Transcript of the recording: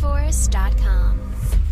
Forest.com.